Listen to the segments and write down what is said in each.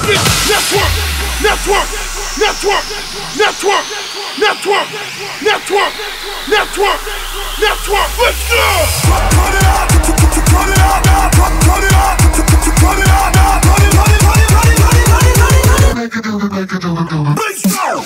Network, network, network, network, network, network, network, network. Let's go. Cut it out, cut it out, cut it out, cut it out, cut it, cut it, cut it, cut it, cut it, cut it, cut it. Make it do it, make it do it, do it. Let's go.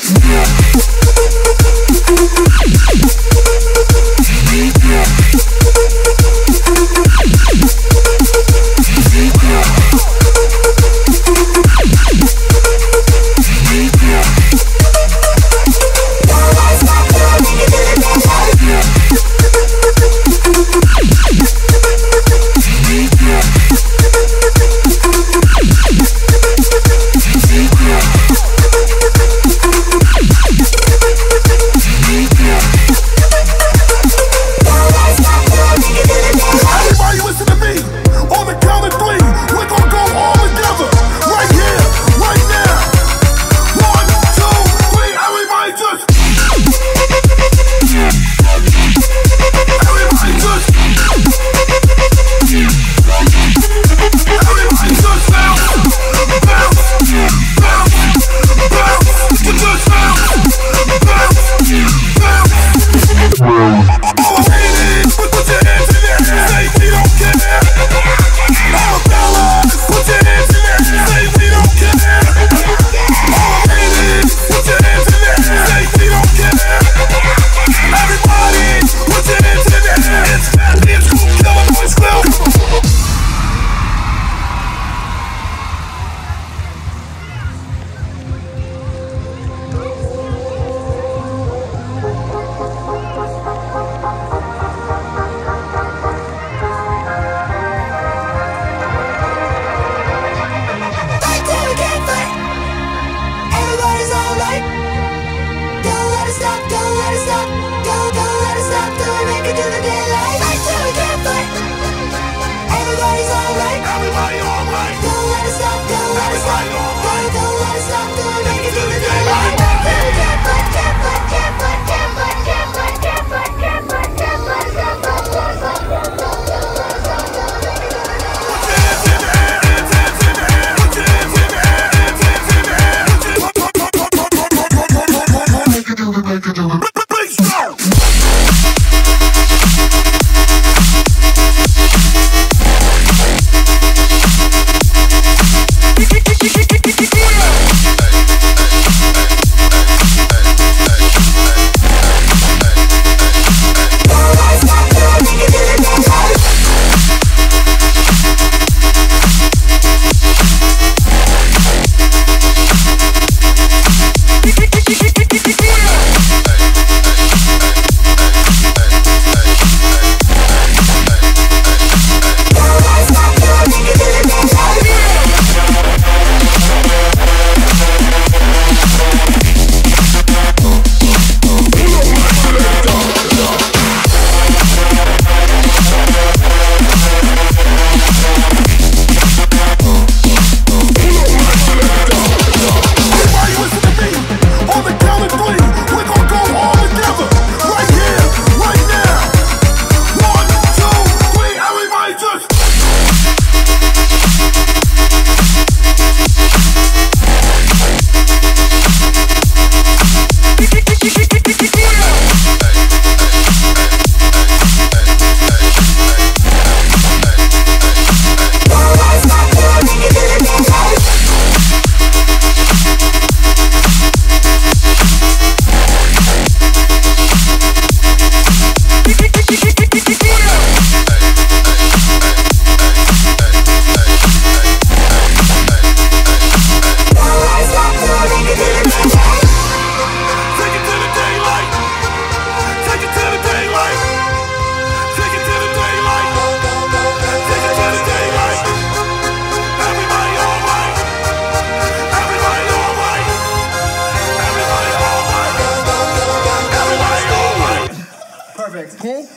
Perfect. Cool?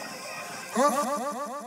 Huh?